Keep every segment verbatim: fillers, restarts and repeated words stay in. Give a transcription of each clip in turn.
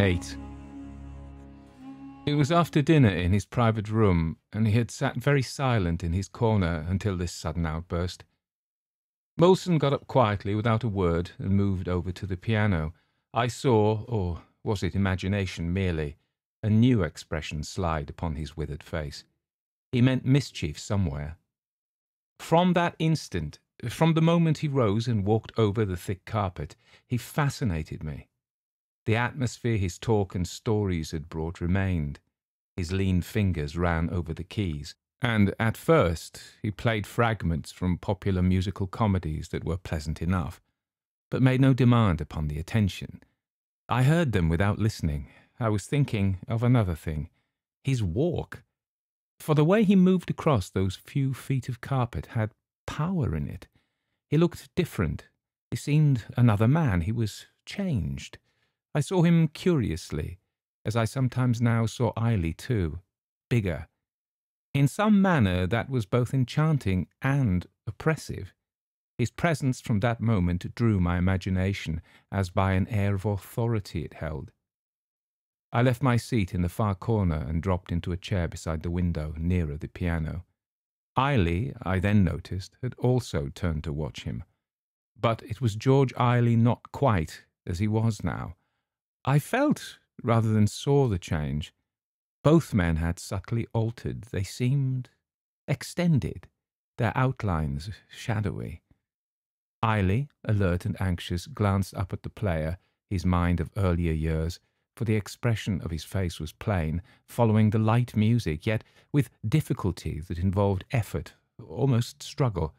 eight. It was after dinner in his private room, and he had sat very silent in his corner until this sudden outburst. Molson got up quietly without a word and moved over to the piano. I saw, or was it imagination merely, a new expression slide upon his withered face. He meant mischief somewhere. From that instant, from the moment he rose and walked over the thick carpet, he fascinated me. The atmosphere his talk and stories had brought remained. His lean fingers ran over the keys, and at first he played fragments from popular musical comedies that were pleasant enough, but made no demand upon the attention. I heard them without listening. I was thinking of another thing, his walk. For the way he moved across those few feet of carpet had power in it. He looked different. He seemed another man. He was changed. I saw him curiously, as I sometimes now saw Eily too, bigger. In some manner that was both enchanting and oppressive. His presence from that moment drew my imagination, as by an air of authority it held. I left my seat in the far corner and dropped into a chair beside the window, nearer the piano. Eily, I then noticed, had also turned to watch him. But it was George Eily, not quite as he was now. I felt, rather than saw, the change. Both men had subtly altered. They seemed extended, their outlines shadowy. Eily, alert and anxious, glanced up at the player, his mind of earlier years, for the expression of his face was plain, following the light music, yet with difficulty that involved effort, almost struggle.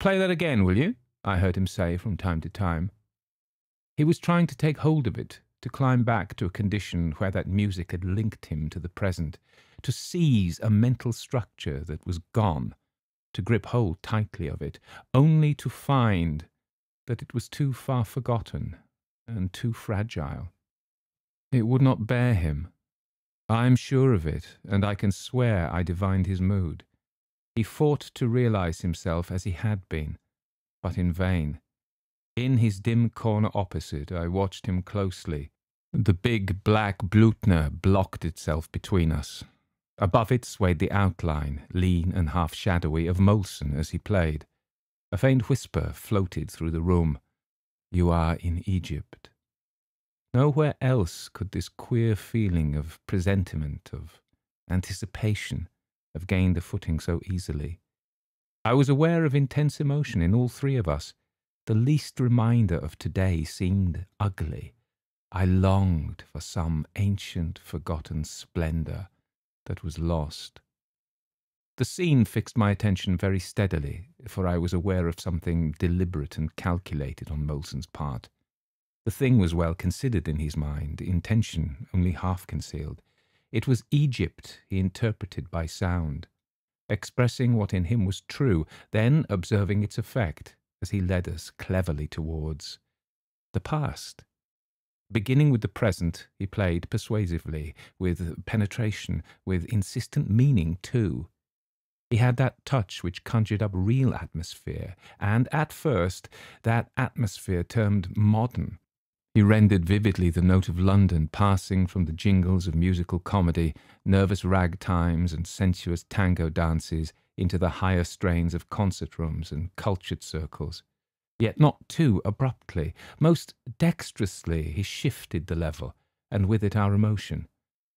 "Play that again, will you?" I heard him say from time to time. He was trying to take hold of it, to climb back to a condition where that music had linked him to the present, to seize a mental structure that was gone, to grip hold tightly of it, only to find that it was too far forgotten and too fragile. It would not bear him. I am sure of it, and I can swear I divined his mood. He fought to realize himself as he had been, but in vain. In his dim corner opposite, I watched him closely. The big black Blütner blocked itself between us. Above it swayed the outline, lean and half-shadowy, of Molson as he played. A faint whisper floated through the room. "You are in Egypt." Nowhere else could this queer feeling of presentiment, of anticipation, have gained a footing so easily. I was aware of intense emotion in all three of us. The least reminder of today seemed ugly. I longed for some ancient, forgotten splendour that was lost. The scene fixed my attention very steadily, for I was aware of something deliberate and calculated on Molson's part. The thing was well considered in his mind, intention only half concealed. It was Egypt he interpreted by sound, expressing what in him was true, then observing its effect as he led us cleverly towards the past. Beginning with the present, he played persuasively, with penetration, with insistent meaning too. He had that touch which conjured up real atmosphere, and at first that atmosphere termed modern. He rendered vividly the note of London passing from the jingles of musical comedy, nervous rag times and sensuous tango dances, into the higher strains of concert rooms and cultured circles. Yet not too abruptly. Most dexterously he shifted the level, and with it our emotion.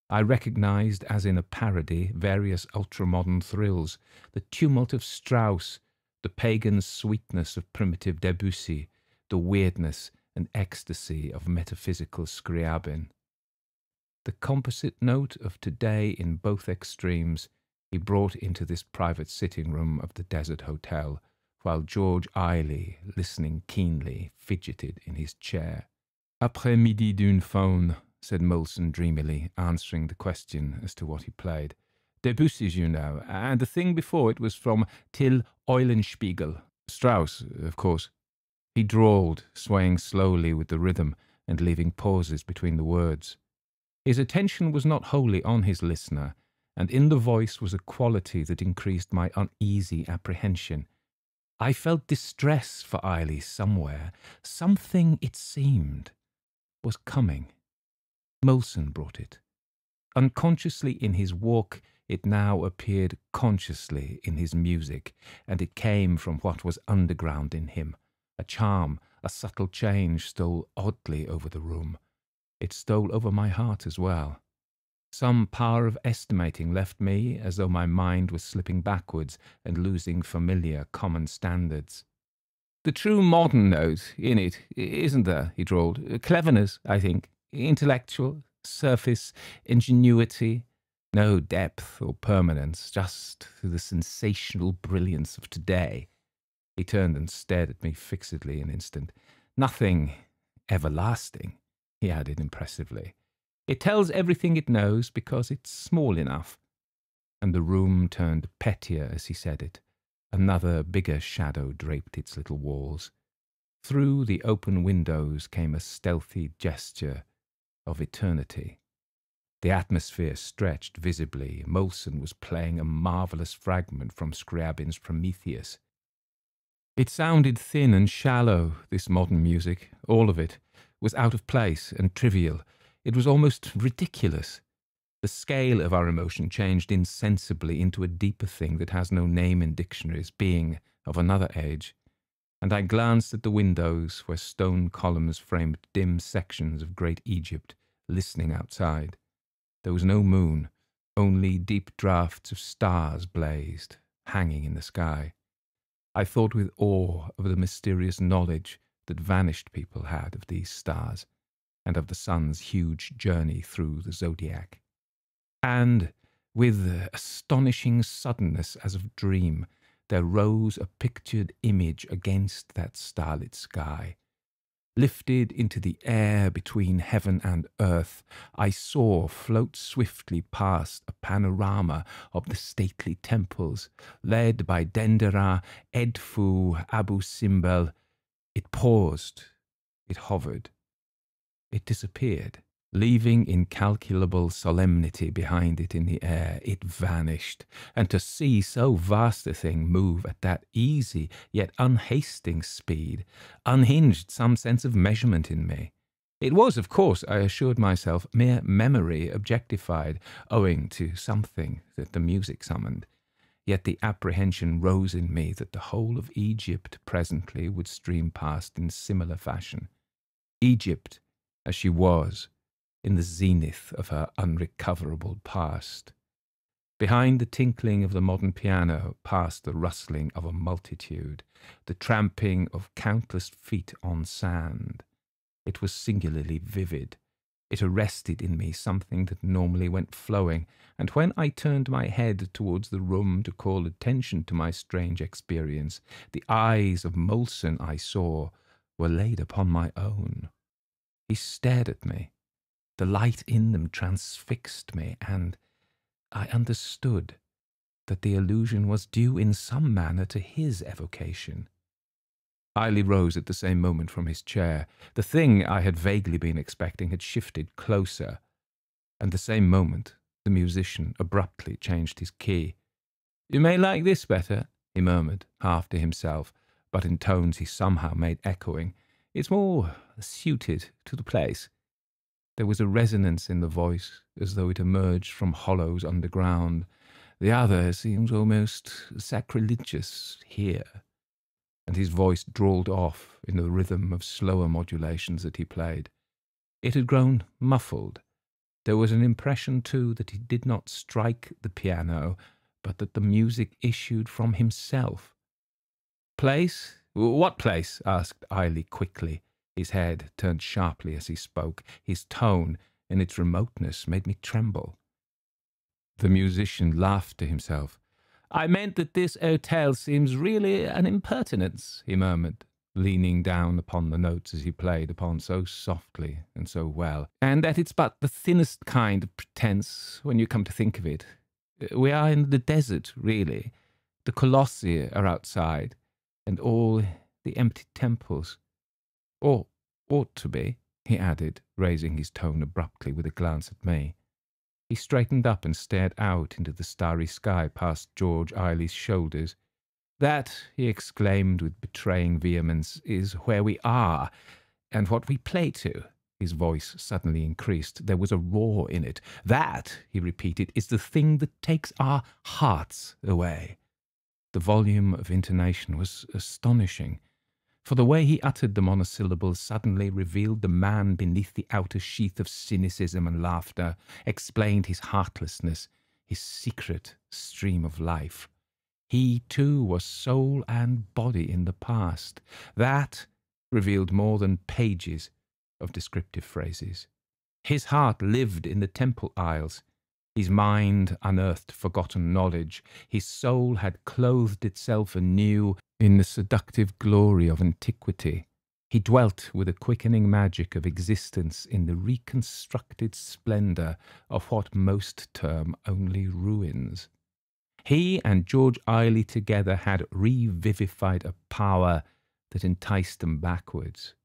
I recognised, as in a parody, various ultramodern thrills, the tumult of Strauss, the pagan sweetness of primitive Debussy, the weirdness and ecstasy of metaphysical Scriabin. The composite note of today in both extremes he brought into this private sitting-room of the desert hotel, while George Eily, listening keenly, fidgeted in his chair. "Après-midi d'une faune," said Molson dreamily, answering the question as to what he played. "Debussy's, you know, and the thing before it was from Till Eulenspiegel. Strauss, of course." He drawled, swaying slowly with the rhythm and leaving pauses between the words. His attention was not wholly on his listener, and in the voice was a quality that increased my uneasy apprehension. I felt distress for Eily somewhere. Something, it seemed, was coming. Molson brought it. Unconsciously in his walk, it now appeared consciously in his music, and it came from what was underground in him. A charm, a subtle change stole oddly over the room. It stole over my heart as well. Some power of estimating left me, as though my mind was slipping backwards and losing familiar common standards. "The true modern note in it, isn't there?" he drawled. "Cleverness, I think. Intellectual, surface, ingenuity. No depth or permanence, just the sensational brilliance of today." He turned and stared at me fixedly an instant. "Nothing everlasting," he added impressively. "It tells everything it knows because it's small enough." And the room turned pettier as he said it. Another bigger shadow draped its little walls. Through the open windows came a stealthy gesture of eternity. The atmosphere stretched visibly. Molson was playing a marvellous fragment from Scriabin's Prometheus. It sounded thin and shallow, this modern music. All of it was out of place and trivial. It was almost ridiculous. The scale of our emotion changed insensibly into a deeper thing that has no name in dictionaries, being of another age. And I glanced at the windows where stone columns framed dim sections of great Egypt, listening outside. There was no moon, only deep draughts of stars blazed, hanging in the sky. I thought with awe of the mysterious knowledge that vanished people had of these stars, and of the sun's huge journey through the zodiac. And, with astonishing suddenness as of dream, there rose a pictured image against that starlit sky. Lifted into the air between heaven and earth, I saw float swiftly past a panorama of the stately temples, led by Dendera, Edfu, Abu Simbel. It paused, it hovered, it disappeared, leaving incalculable solemnity behind it in the air. It vanished, and to see so vast a thing move at that easy yet unhasting speed unhinged some sense of measurement in me. It was, of course, I assured myself, mere memory objectified, owing to something that the music summoned. Yet the apprehension rose in me that the whole of Egypt presently would stream past in similar fashion. Egypt, as she was, in the zenith of her unrecoverable past. Behind the tinkling of the modern piano passed the rustling of a multitude, the tramping of countless feet on sand. It was singularly vivid. It arrested in me something that normally went flowing, and when I turned my head towards the room to call attention to my strange experience, the eyes of Molson I saw were laid upon my own. He stared at me. The light in them transfixed me, and I understood that the illusion was due in some manner to his evocation. Eily rose at the same moment from his chair. The thing I had vaguely been expecting had shifted closer, and the same moment the musician abruptly changed his key. "You may like this better," he murmured, half to himself, but in tones he somehow made echoing. "It's more suited to the place." There was a resonance in the voice, as though it emerged from hollows underground. "The other seems almost sacrilegious here." And his voice drawled off in the rhythm of slower modulations that he played. It had grown muffled. There was an impression, too, that he did not strike the piano, but that the music issued from himself. "Place? What place?" asked Eily quickly. His head turned sharply as he spoke. His tone, in its remoteness, made me tremble. The musician laughed to himself. "I meant that this hotel seems really an impertinence," he murmured, leaning down upon the notes as he played upon so softly and so well, "and that it's but the thinnest kind of pretense when you come to think of it. We are in the desert, really. The colossi are outside, and all the empty temples. Or ought to be," he added, raising his tone abruptly with a glance at me. He straightened up and stared out into the starry sky past George Eily's shoulders. "That," he exclaimed with betraying vehemence, "is where we are, and what we play to. His voice suddenly increased. There was a roar in it. That, he repeated, is the thing that takes our hearts away. The volume of intonation was astonishing, for the way he uttered the monosyllables suddenly revealed the man beneath the outer sheath of cynicism and laughter, explained his heartlessness, his secret stream of life. He, too, was soul and body in the past. That revealed more than pages of descriptive phrases. His heart lived in the temple aisles. His mind unearthed forgotten knowledge. His soul had clothed itself anew in the seductive glory of antiquity. He dwelt with a quickening magic of existence in the reconstructed splendour of what most term only ruins. He and George Eily together had revivified a power that enticed them backwards.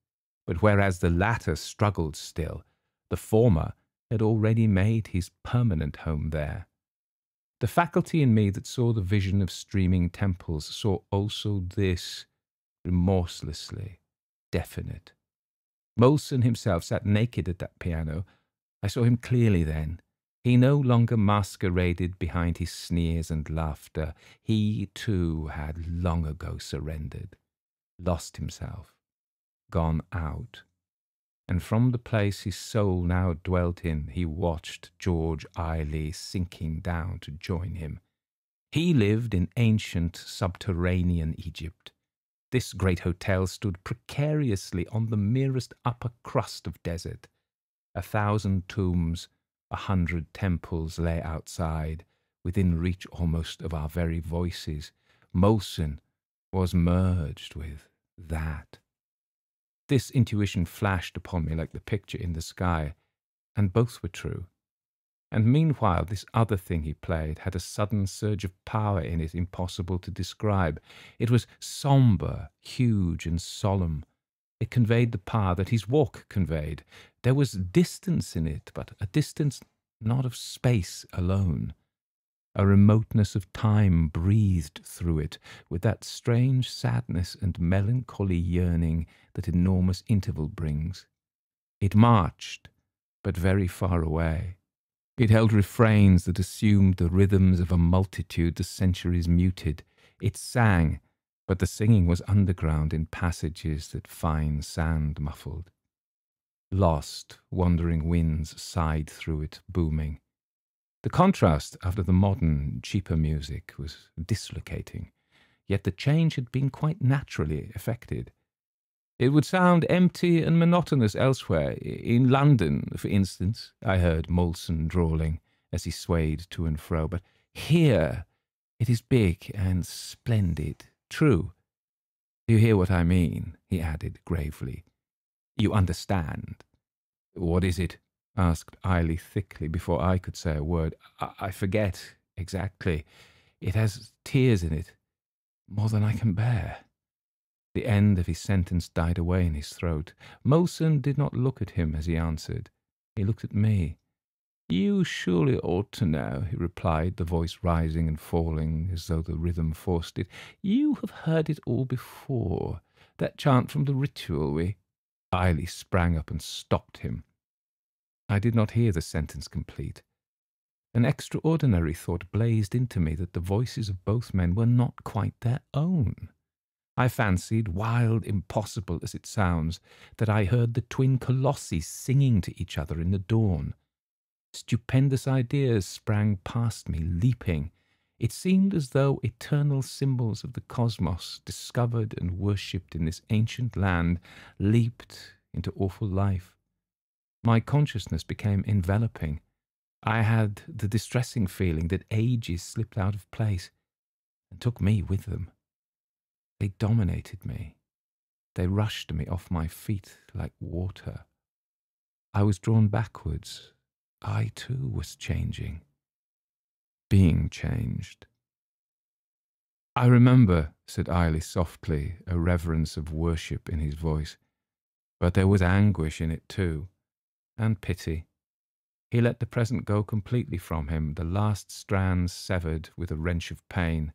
But whereas the latter struggled still, the former had already made his permanent home there. The faculty in me that saw the vision of streaming temples saw also this, remorselessly, definite. Molson himself sat naked at that piano. I saw him clearly then. He no longer masqueraded behind his sneers and laughter. He, too, had long ago surrendered, lost himself, gone out. And from the place his soul now dwelt in, he watched George Eily sinking down to join him. He lived in ancient subterranean Egypt. This great hotel stood precariously on the merest upper crust of desert. A thousand tombs, a hundred temples lay outside, within reach almost of our very voices. Molson was merged with that. This intuition flashed upon me like the picture in the sky, and both were true. And meanwhile this other thing he played had a sudden surge of power in it impossible to describe. It was sombre, huge and solemn. It conveyed the power that his walk conveyed. There was distance in it, but a distance not of space alone. A remoteness of time breathed through it, with that strange sadness and melancholy yearning that enormous interval brings. It marched, but very far away. It held refrains that assumed the rhythms of a multitude the centuries muted. It sang, but the singing was underground in passages that fine sand muffled. Lost, wandering winds sighed through it, booming. The contrast after the modern, cheaper music was dislocating, yet the change had been quite naturally effected. It would sound empty and monotonous elsewhere. In London, for instance, I heard Molson drawling as he swayed to and fro, but here it is big and splendid, true. You hear what I mean, he added gravely. You understand. What is it? Asked Eily thickly before I could say a word. I, I forget exactly. It has tears in it, more than I can bear. The end of his sentence died away in his throat. Molson did not look at him as he answered. He looked at me. You surely ought to know, he replied, the voice rising and falling as though the rhythm forced it. You have heard it all before. That chant from the ritual we... Eily sprang up and stopped him. I did not hear the sentence complete. An extraordinary thought blazed into me that the voices of both men were not quite their own. I fancied, wild, impossible as it sounds, that I heard the twin colossi singing to each other in the dawn. Stupendous ideas sprang past me, leaping. It seemed as though eternal symbols of the cosmos, discovered and worshipped in this ancient land, leaped into awful life. My consciousness became enveloping. I had the distressing feeling that ages slipped out of place and took me with them. They dominated me. They rushed me off my feet like water. I was drawn backwards. I too was changing. Being changed. I remember, said Eily softly, a reverence of worship in his voice, but there was anguish in it too. And pity. He let the present go completely from him, the last strands severed with a wrench of pain.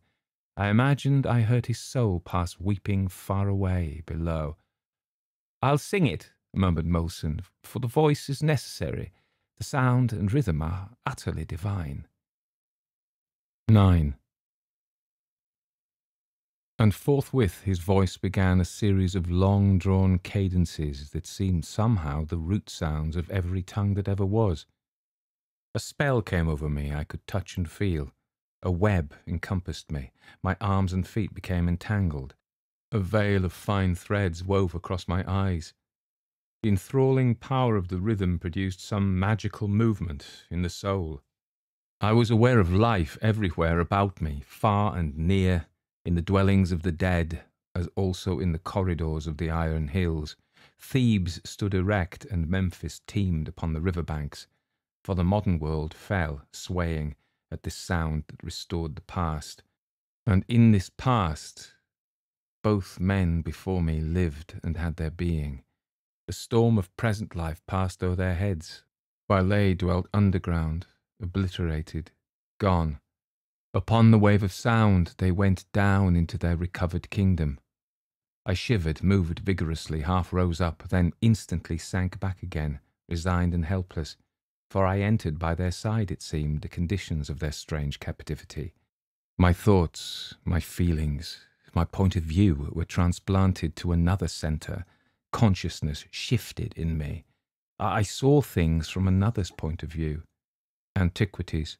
I imagined I heard his soul pass weeping far away below. I'll sing it, murmured Molson, for the voice is necessary. The sound and rhythm are utterly divine. Nine. And forthwith his voice began a series of long-drawn cadences that seemed somehow the root sounds of every tongue that ever was. A spell came over me I could touch and feel. A web encompassed me. My arms and feet became entangled. A veil of fine threads wove across my eyes. The enthralling power of the rhythm produced some magical movement in the soul. I was aware of life everywhere about me, far and near, in the dwellings of the dead, as also in the corridors of the Iron Hills. Thebes stood erect and Memphis teemed upon the riverbanks, for the modern world fell, swaying, at this sound that restored the past. And in this past, both men before me lived and had their being. The storm of present life passed o'er their heads, while they dwelt underground, obliterated, gone. Upon the wave of sound they went down into their recovered kingdom. I shivered, moved vigorously, half rose up, then instantly sank back again, resigned and helpless, for I entered by their side, it seemed, the conditions of their strange captivity. My thoughts, my feelings, my point of view were transplanted to another centre. Consciousness shifted in me. I saw things from another's point of view. Antiquities.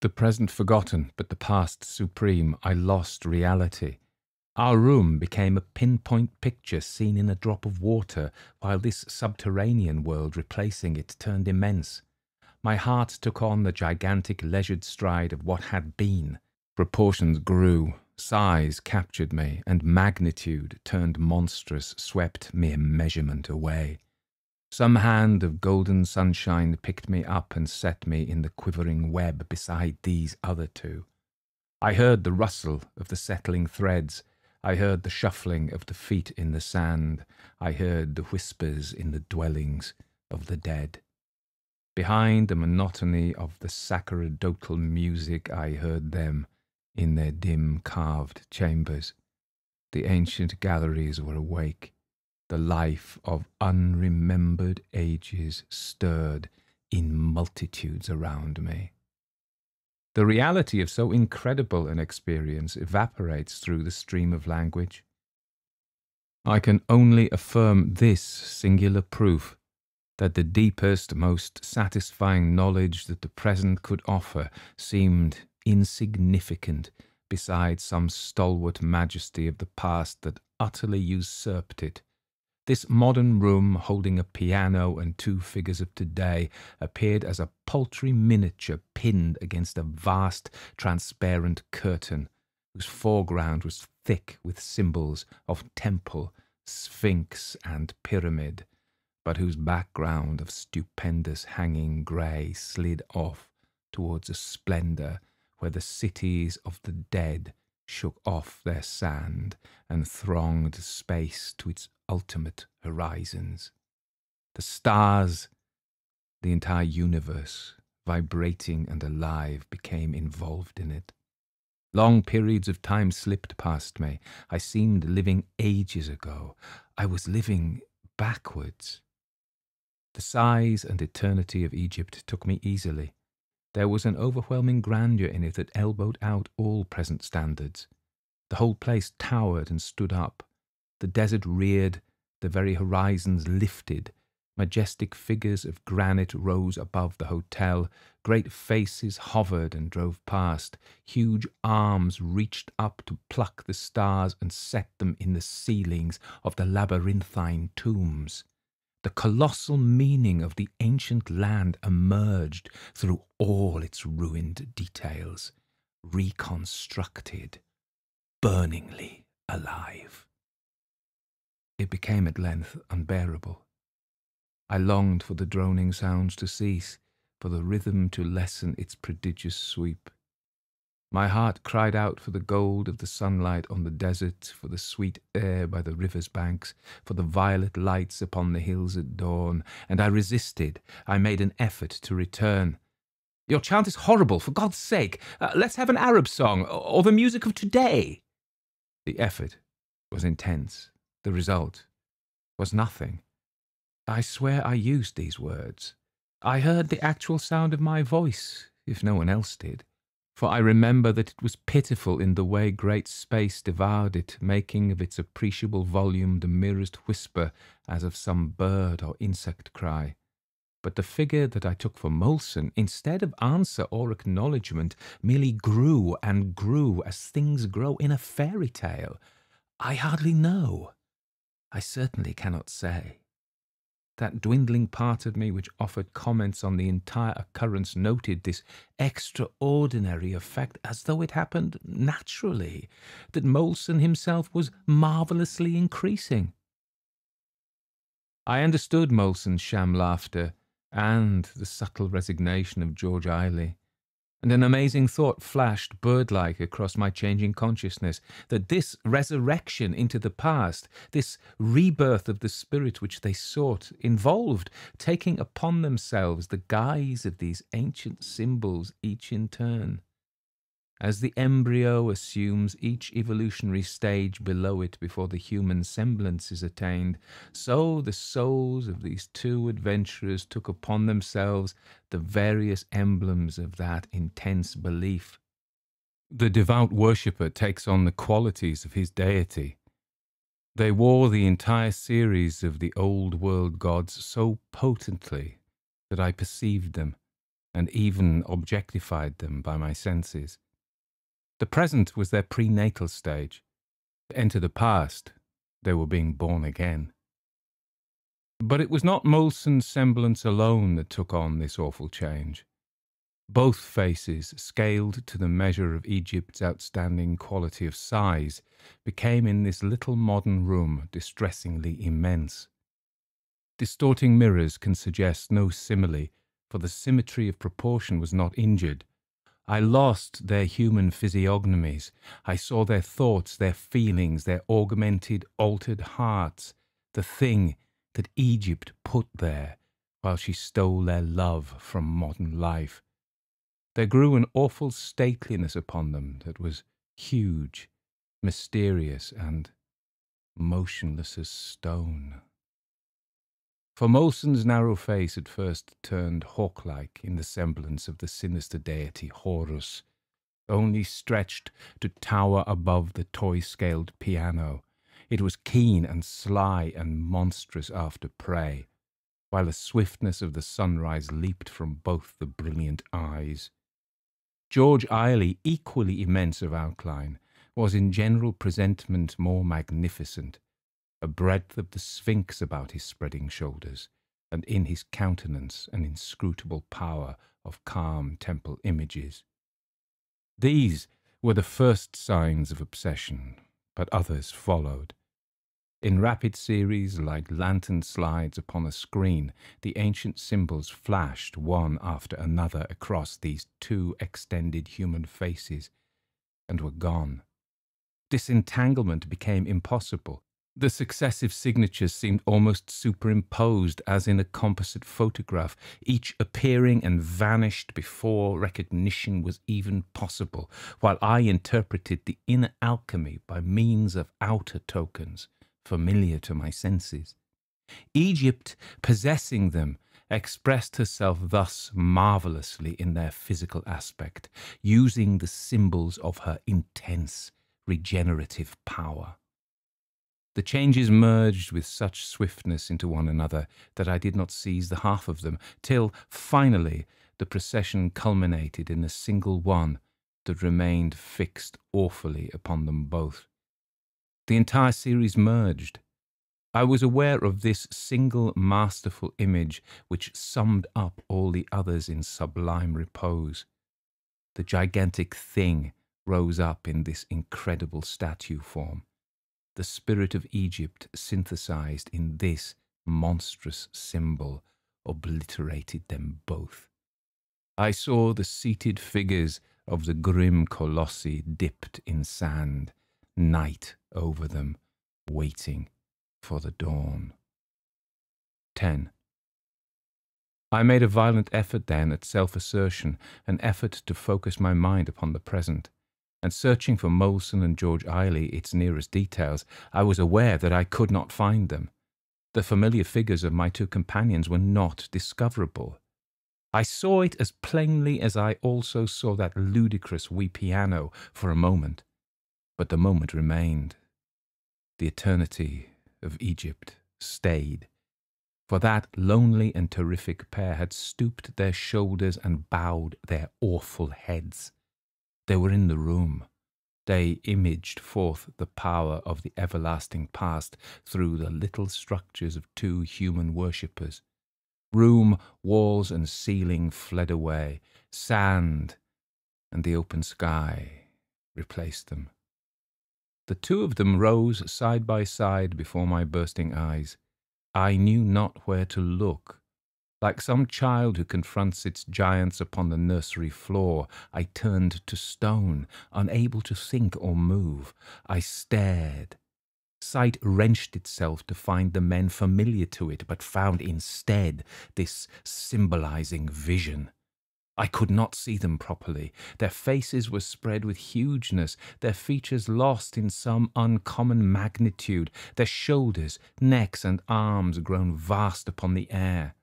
The present forgotten, but the past supreme, I lost reality. Our room became a pinpoint picture seen in a drop of water, while this subterranean world replacing it turned immense. My heart took on the gigantic leisured stride of what had been. Proportions grew. Size captured me, and magnitude turned monstrous, swept mere measurement away. Some hand of golden sunshine picked me up and set me in the quivering web beside these other two. I heard the rustle of the settling threads. I heard the shuffling of the feet in the sand. I heard the whispers in the dwellings of the dead. Behind the monotony of the sacerdotal music I heard them. In their dim, carved chambers, the ancient galleries were awake. The life of unremembered ages stirred in multitudes around me. The reality of so incredible an experience evaporates through the stream of language. I can only affirm this singular proof, that the deepest, most satisfying knowledge that the present could offer seemed insignificant beside some stalwart majesty of the past that utterly usurped it. This modern room, holding a piano and two figures of today, appeared as a paltry miniature pinned against a vast, transparent curtain, whose foreground was thick with symbols of temple, sphinx, and pyramid, but whose background of stupendous hanging grey slid off towards a splendour where the cities of the dead shook off their sand and thronged space to its ultimate horizons. The stars, the entire universe, vibrating and alive, became involved in it. Long periods of time slipped past me. I seemed living ages ago. I was living backwards. The size and eternity of Egypt took me easily. There was an overwhelming grandeur in it that elbowed out all present standards. The whole place towered and stood up. The desert reared, the very horizons lifted. Majestic figures of granite rose above the hotel. Great faces hovered and drove past. Huge arms reached up to pluck the stars and set them in the ceilings of the labyrinthine tombs. The colossal meaning of the ancient land emerged through all its ruined details, reconstructed, burningly alive. It became at length unbearable. I longed for the droning sounds to cease, for the rhythm to lessen its prodigious sweep. My heart cried out for the gold of the sunlight on the desert, for the sweet air by the river's banks, for the violet lights upon the hills at dawn, and I resisted. I made an effort to return. "Your chant is horrible, for God's sake. Uh, let's have an Arab song, or the music of today." The effort was intense. The result was nothing. I swear I used these words. I heard the actual sound of my voice, if no one else did, for I remember that it was pitiful in the way great space devoured it, making of its appreciable volume the merest whisper as of some bird or insect cry. But the figure that I took for Molson, instead of answer or acknowledgment, merely grew and grew as things grow in a fairy tale. I hardly know. I certainly cannot say. That dwindling part of me which offered comments on the entire occurrence noted this extraordinary effect as though it happened naturally, that Molson himself was marvellously increasing. I understood Molson's sham laughter, and the subtle resignation of George Eily, and an amazing thought flashed bird-like across my changing consciousness, that this resurrection into the past, this rebirth of the spirit which they sought, involved taking upon themselves the guise of these ancient symbols each in turn, as the embryo assumes each evolutionary stage below it before the human semblance is attained, so the souls of these two adventurers took upon themselves the various emblems of that intense belief. The devout worshipper takes on the qualities of his deity. They wore the entire series of the old world gods so potently that I perceived them, and even objectified them by my senses. The present was their prenatal stage. To enter the past, they were being born again. But it was not Molson's semblance alone that took on this awful change. Both faces, scaled to the measure of Egypt's outstanding quality of size, became in this little modern room distressingly immense. Distorting mirrors can suggest no simile, for the symmetry of proportion was not injured. I lost their human physiognomies. I saw their thoughts, their feelings, their augmented, altered hearts, the thing that Egypt put there while she stole their love from modern life. There grew an awful stateliness upon them that was huge, mysterious, and motionless as stone. For Molson's narrow face at first turned hawk-like in the semblance of the sinister deity Horus, only stretched to tower above the toy-scaled piano. It was keen and sly and monstrous after prey, while the swiftness of the sunrise leaped from both the brilliant eyes. George Eily, equally immense of outline, was in general presentment more magnificent, a breadth of the Sphinx about his spreading shoulders, and in his countenance an inscrutable power of calm temple images. These were the first signs of obsession, but others followed. In rapid series, like lantern slides upon a screen, the ancient symbols flashed one after another across these two extended human faces, and were gone. Disentanglement became impossible. The successive signatures seemed almost superimposed, as in a composite photograph, each appearing and vanished before recognition was even possible, while I interpreted the inner alchemy by means of outer tokens, familiar to my senses. Egypt, possessing them, expressed herself thus marvelously in their physical aspect, using the symbols of her intense regenerative power. The changes merged with such swiftness into one another that I did not seize the half of them, till, finally, the procession culminated in a single one that remained fixed awfully upon them both. The entire series merged. I was aware of this single masterful image which summed up all the others in sublime repose. The gigantic thing rose up in this incredible statue form. The spirit of Egypt, synthesized in this monstrous symbol, obliterated them both. I saw the seated figures of the grim colossi dipped in sand, night over them, waiting for the dawn. ten. I made a violent effort then at self-assertion, an effort to focus my mind upon the present. And searching for Molson and George Eily, its nearest details, I was aware that I could not find them. The familiar figures of my two companions were not discoverable. I saw it as plainly as I also saw that ludicrous wee piano for a moment, but the moment remained. The eternity of Egypt stayed, for that lonely and terrific pair had stooped their shoulders and bowed their awful heads. They were in the room. They imaged forth the power of the everlasting past through the little structures of two human worshippers. Room, walls and ceiling fled away, sand and the open sky replaced them. The two of them rose side by side before my bursting eyes. I knew not where to look. Like some child who confronts its giants upon the nursery floor, I turned to stone, unable to think or move. I stared. Sight wrenched itself to find the men familiar to it, but found instead this symbolizing vision. I could not see them properly. Their faces were spread with hugeness, their features lost in some uncommon magnitude, their shoulders, necks, and arms grown vast upon the air.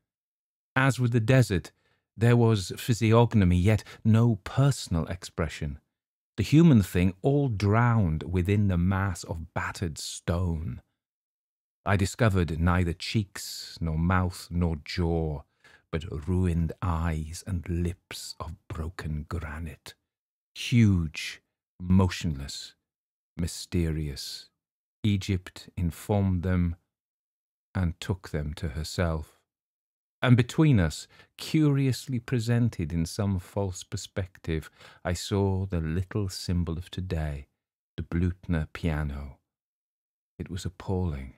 As with the desert, there was physiognomy, yet no personal expression. The human thing all drowned within the mass of battered stone. I discovered neither cheeks, nor mouth, nor jaw, but ruined eyes and lips of broken granite. Huge, motionless, mysterious, Egypt informed them and took them to herself, and between us, curiously presented in some false perspective, I saw the little symbol of today, the Blütner piano. It was appalling.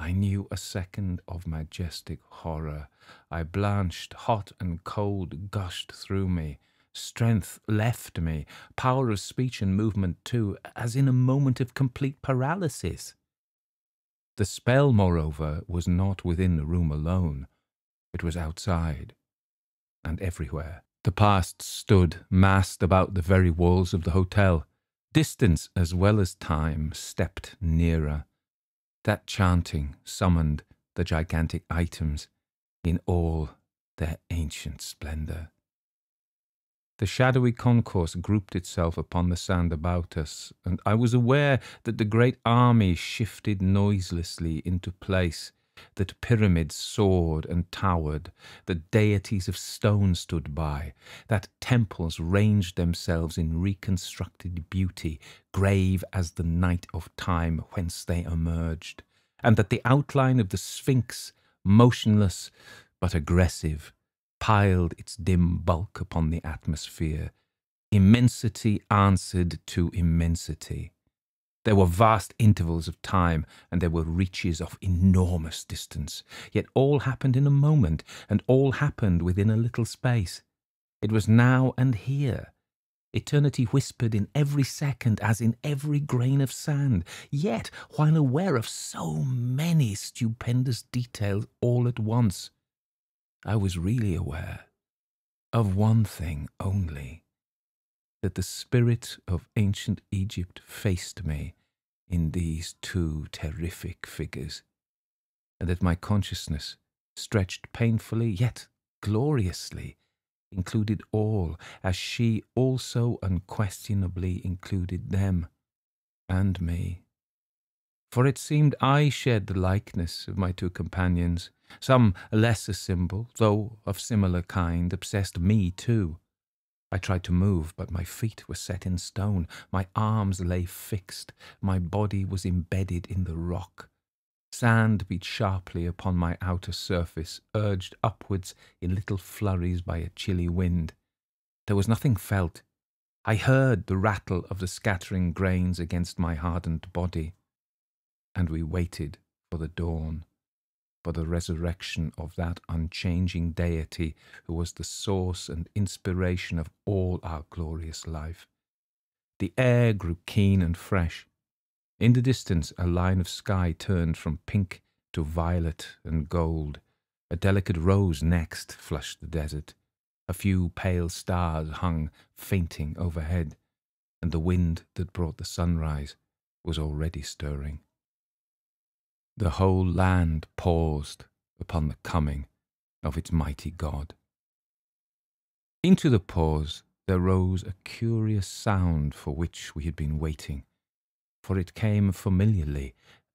I knew a second of majestic horror. I blanched, hot and cold gushed through me. Strength left me, power of speech and movement too, as in a moment of complete paralysis. The spell, moreover, was not within the room alone. It was outside, and everywhere. The past stood massed about the very walls of the hotel. Distance as well as time stepped nearer. That chanting summoned the gigantic items in all their ancient splendour. The shadowy concourse grouped itself upon the sand about us, and I was aware that the great army shifted noiselessly into place, that pyramids soared and towered, that deities of stone stood by, that temples ranged themselves in reconstructed beauty, grave as the night of time whence they emerged, and that the outline of the Sphinx, motionless but aggressive, piled its dim bulk upon the atmosphere. Immensity answered to immensity. There were vast intervals of time, and there were reaches of enormous distance. Yet all happened in a moment, and all happened within a little space. It was now and here. Eternity whispered in every second, as in every grain of sand. Yet, while aware of so many stupendous details all at once, I was really aware of one thing only, that the spirit of ancient Egypt faced me in these two terrific figures, and that my consciousness, stretched painfully yet gloriously, included all, as she also unquestionably included them and me. For it seemed I shared the likeness of my two companions. Some lesser symbol, though of similar kind, obsessed me too. I tried to move, but my feet were set in stone, my arms lay fixed, my body was embedded in the rock. Sand beat sharply upon my outer surface, urged upwards in little flurries by a chilly wind. There was nothing felt. I heard the rattle of the scattering grains against my hardened body. And we waited for the dawn, for the resurrection of that unchanging deity who was the source and inspiration of all our glorious life. The air grew keen and fresh. In the distance a line of sky turned from pink to violet and gold. A delicate rose next flushed the desert. A few pale stars hung fainting overhead, and the wind that brought the sunrise was already stirring. The whole land paused upon the coming of its mighty god. Into the pause there rose a curious sound for which we had been waiting, for it came familiarly,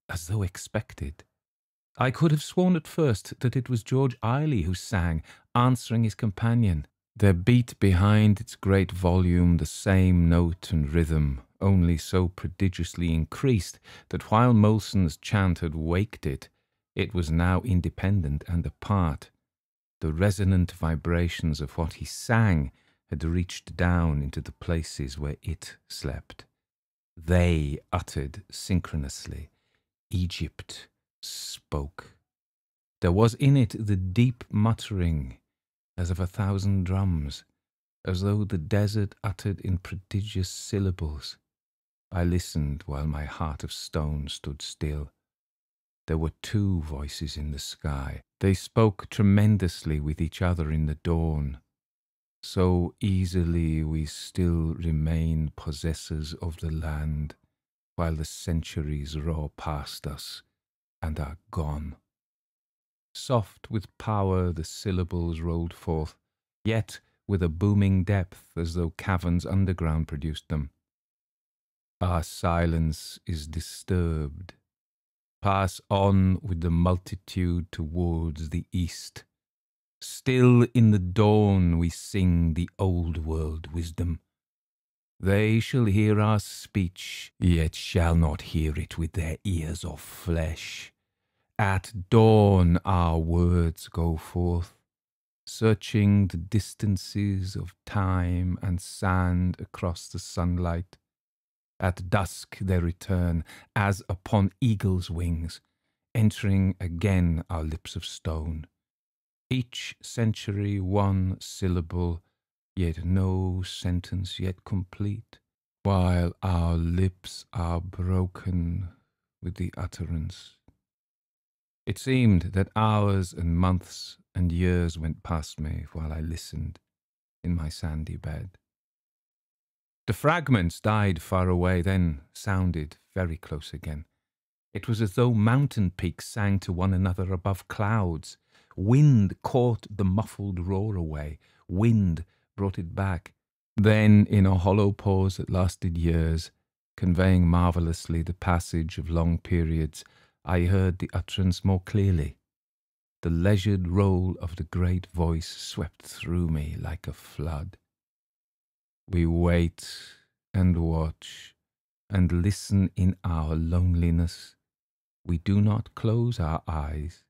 as though expected. I could have sworn at first that it was George Eily who sang, answering his companion. There beat behind its great volume the same note and rhythm, only so prodigiously increased that while Molson's chant had waked it, it was now independent and apart. The resonant vibrations of what he sang had reached down into the places where it slept. They uttered synchronously. Egypt spoke. There was in it the deep muttering, as of a thousand drums, as though the desert uttered in prodigious syllables. I listened while my heart of stone stood still. There were two voices in the sky. They spoke tremendously with each other in the dawn. So easily we still remain possessors of the land, while the centuries roar past us and are gone. Soft with power the syllables rolled forth, yet with a booming depth as though caverns underground produced them. Our silence is disturbed. Pass on with the multitude towards the east. Still in the dawn we sing the old world wisdom. They shall hear our speech, yet shall not hear it with their ears of flesh. At dawn our words go forth, searching the distances of time and sand across the sunlight. At dusk they return, as upon eagle's wings, entering again our lips of stone. Each century one syllable, yet no sentence yet complete, while our lips are broken with the utterance. It seemed that hours and months and years went past me while I listened in my sandy bed. The fragments died far away, then sounded very close again. It was as though mountain peaks sang to one another above clouds. Wind caught the muffled roar away. Wind brought it back. Then, in a hollow pause that lasted years, conveying marvellously the passage of long periods, I heard the utterance more clearly. The leisured roll of the great voice swept through me like a flood. We wait and watch and listen in our loneliness. We do not close our eyes.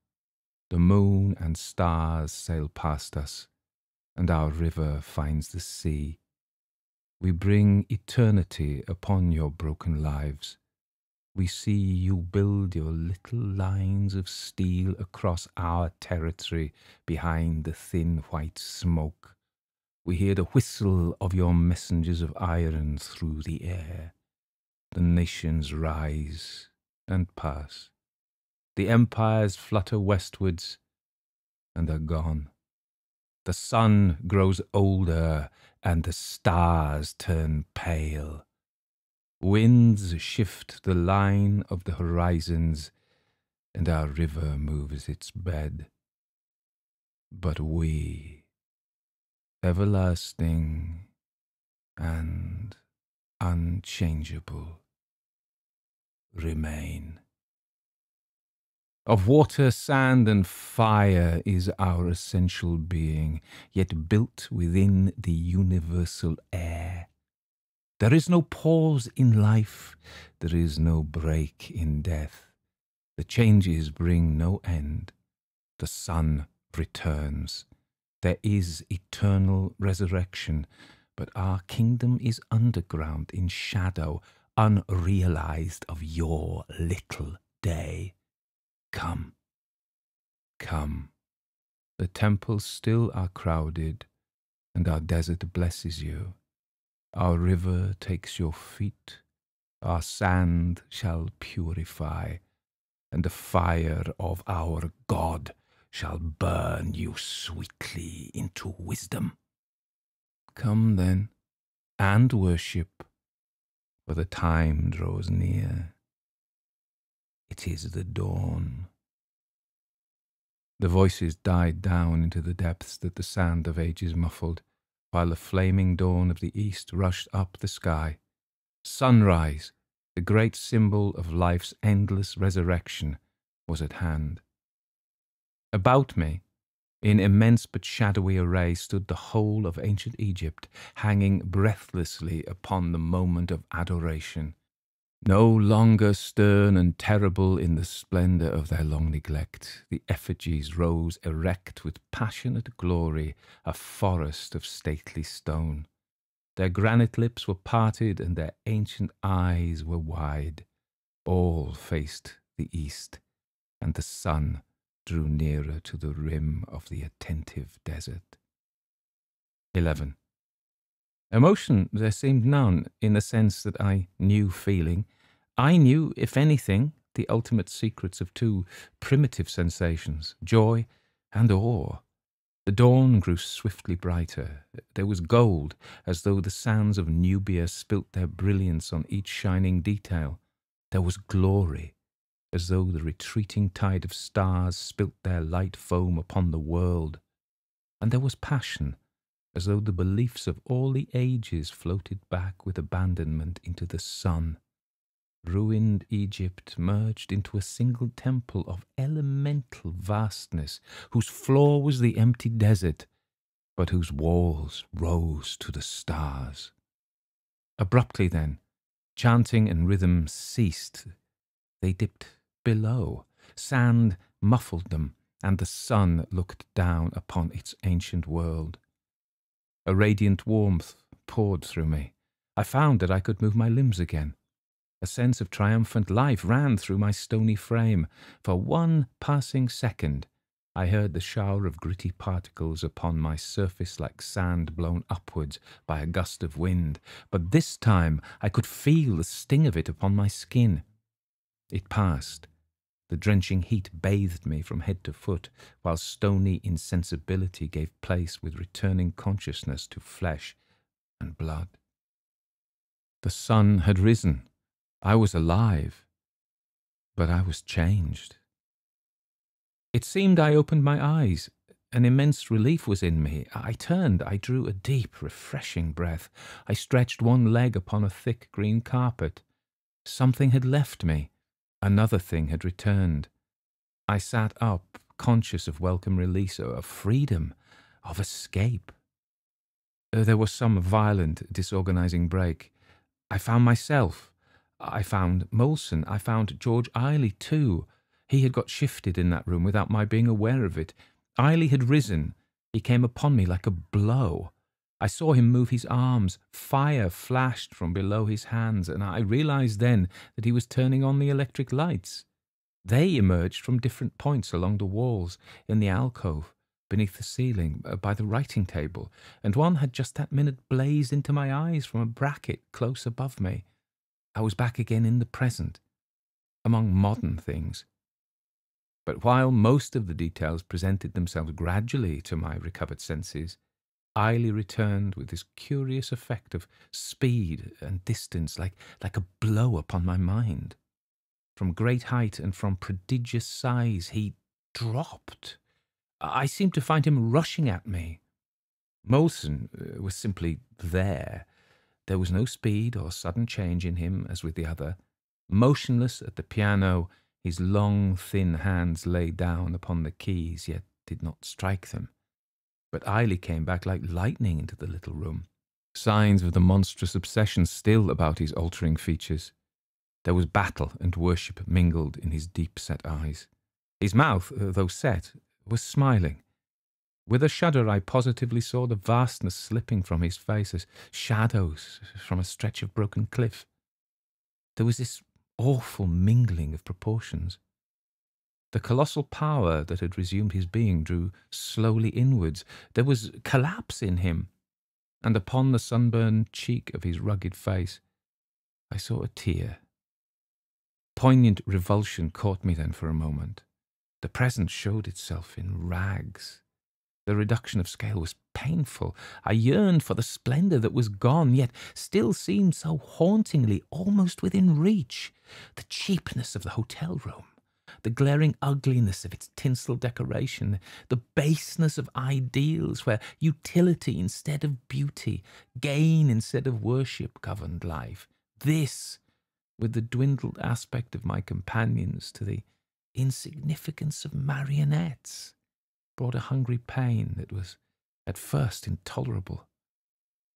The moon and stars sail past us, and our river finds the sea. We bring eternity upon your broken lives. We see you build your little lines of steel across our territory behind the thin white smoke. We hear the whistle of your messengers of iron through the air. The nations rise and pass. The empires flutter westwards and are gone. The sun grows older and the stars turn pale. Winds shift the line of the horizons, and our river moves its bed. But we, everlasting and unchangeable, remain. Of water, sand, and fire is our essential being, yet built within the universal air. There is no pause in life, there is no break in death. The changes bring no end. The sun returns. There is eternal resurrection, but our kingdom is underground, in shadow, unrealized of your little day. Come, come. The temples still are crowded, and our desert blesses you. Our river takes your feet, our sand shall purify, and the fire of our God shall burn you sweetly into wisdom. Come then, and worship, for the time draws near. It is the dawn. The voices died down into the depths that the sand of ages muffled, while the flaming dawn of the east rushed up the sky. Sunrise, the great symbol of life's endless resurrection, was at hand. About me, in immense but shadowy array, stood the whole of ancient Egypt, hanging breathlessly upon the moment of adoration, no longer stern and terrible in the splendour of their long neglect. The effigies rose erect with passionate glory, a forest of stately stone. Their granite lips were parted and their ancient eyes were wide. All faced the east, and the sun drew nearer to the rim of the attentive desert. eleven. Emotion there seemed none, in the sense that I knew feeling. I knew, if anything, the ultimate secrets of two primitive sensations, joy and awe. The dawn grew swiftly brighter. There was gold, as though the sands of Nubia spilt their brilliance on each shining detail. There was glory, as though the retreating tide of stars spilt their light foam upon the world. And there was passion, as though the beliefs of all the ages floated back with abandonment into the sun. Ruined Egypt merged into a single temple of elemental vastness, whose floor was the empty desert, but whose walls rose to the stars. Abruptly then, chanting and rhythm ceased. They dipped below, sand muffled them, and the sun looked down upon its ancient world. A radiant warmth poured through me. I found that I could move my limbs again. A sense of triumphant life ran through my stony frame. For one passing second, I heard the shower of gritty particles upon my surface like sand blown upwards by a gust of wind, but this time I could feel the sting of it upon my skin. It passed. The drenching heat bathed me from head to foot, while stony insensibility gave place with returning consciousness to flesh and blood. The sun had risen. I was alive, but I was changed. It seemed I opened my eyes. An immense relief was in me. I turned. I drew a deep, refreshing breath. I stretched one leg upon a thick green carpet. Something had left me. Another thing had returned. I sat up, conscious of welcome release, of freedom, of escape. There was some violent, disorganizing break. I found myself. I found Molson. I found George Eily too. He had got shifted in that room without my being aware of it. Eily had risen. He came upon me like a blow. I saw him move his arms. Fire flashed from below his hands, and I realized then that he was turning on the electric lights. They emerged from different points along the walls, in the alcove, beneath the ceiling, by the writing table, and one had just that minute blazed into my eyes from a bracket close above me. I was back again in the present, among modern things. But while most of the details presented themselves gradually to my recovered senses, Eily returned with this curious effect of speed and distance, like, like a blow upon my mind. From great height and from prodigious size, he dropped. I seemed to find him rushing at me. Molson was simply there. There was no speed or sudden change in him, as with the other. Motionless at the piano, his long, thin hands lay down upon the keys, yet did not strike them. But Eily came back like lightning into the little room, signs of the monstrous obsession still about his altering features. There was battle and worship mingled in his deep-set eyes. His mouth, though set, was smiling. With a shudder I positively saw the vastness slipping from his face as shadows from a stretch of broken cliff. There was this awful mingling of proportions. The colossal power that had resumed his being drew slowly inwards. There was collapse in him, and upon the sunburned cheek of his rugged face I saw a tear. Poignant revulsion caught me then for a moment. The present showed itself in rags. The reduction of scale was painful. I yearned for the splendour that was gone, yet still seemed so hauntingly almost within reach. The cheapness of the hotel room, the glaring ugliness of its tinsel decoration, the baseness of ideals where utility instead of beauty, gain instead of worship governed life. This, with the dwindled aspect of my companions to the insignificance of marionettes, brought a hungry pain that was at first intolerable.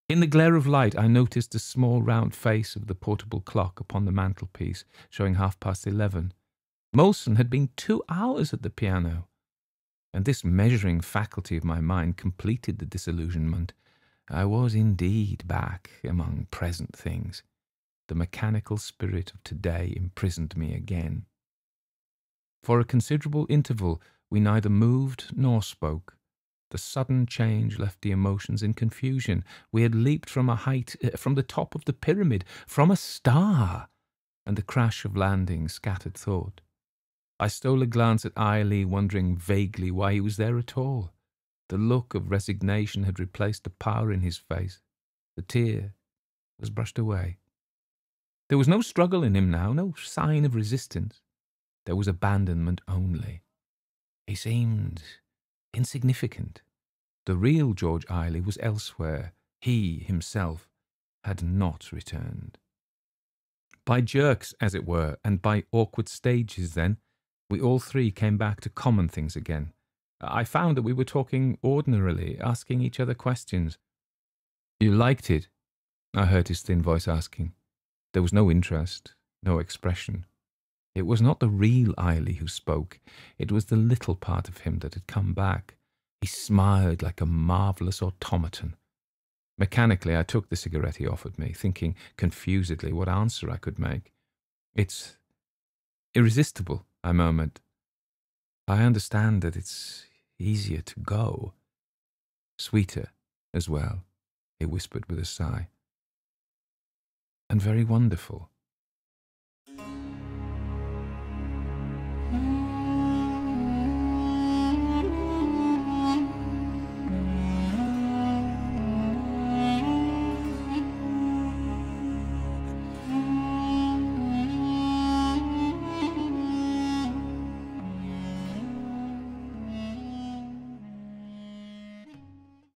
In the glare of light, I noticed the small round face of the portable clock upon the mantelpiece, showing half past eleven. Molson had been two hours at the piano, and this measuring faculty of my mind completed the disillusionment. I was indeed back among present things. The mechanical spirit of today imprisoned me again. For a considerable interval, we neither moved nor spoke. The sudden change left the emotions in confusion. We had leaped from a height, uh, from the top of the pyramid, from a star, and the crash of landing scattered thought. I stole a glance at Eily, wondering vaguely why he was there at all. The look of resignation had replaced the power in his face. The tear was brushed away. There was no struggle in him now, no sign of resistance. There was abandonment only. He seemed insignificant. The real George Eily was elsewhere. He himself had not returned. By jerks, as it were, and by awkward stages then, we all three came back to common things again. I found that we were talking ordinarily, asking each other questions. "You liked it?" I heard his thin voice asking. There was no interest, no expression. It was not the real Eily who spoke. It was the little part of him that had come back. He smiled like a marvellous automaton. Mechanically, I took the cigarette he offered me, thinking confusedly what answer I could make. "It's irresistible," I murmured. "I understand that it's easier to go." "Sweeter as well," he whispered with a sigh. "And very wonderful."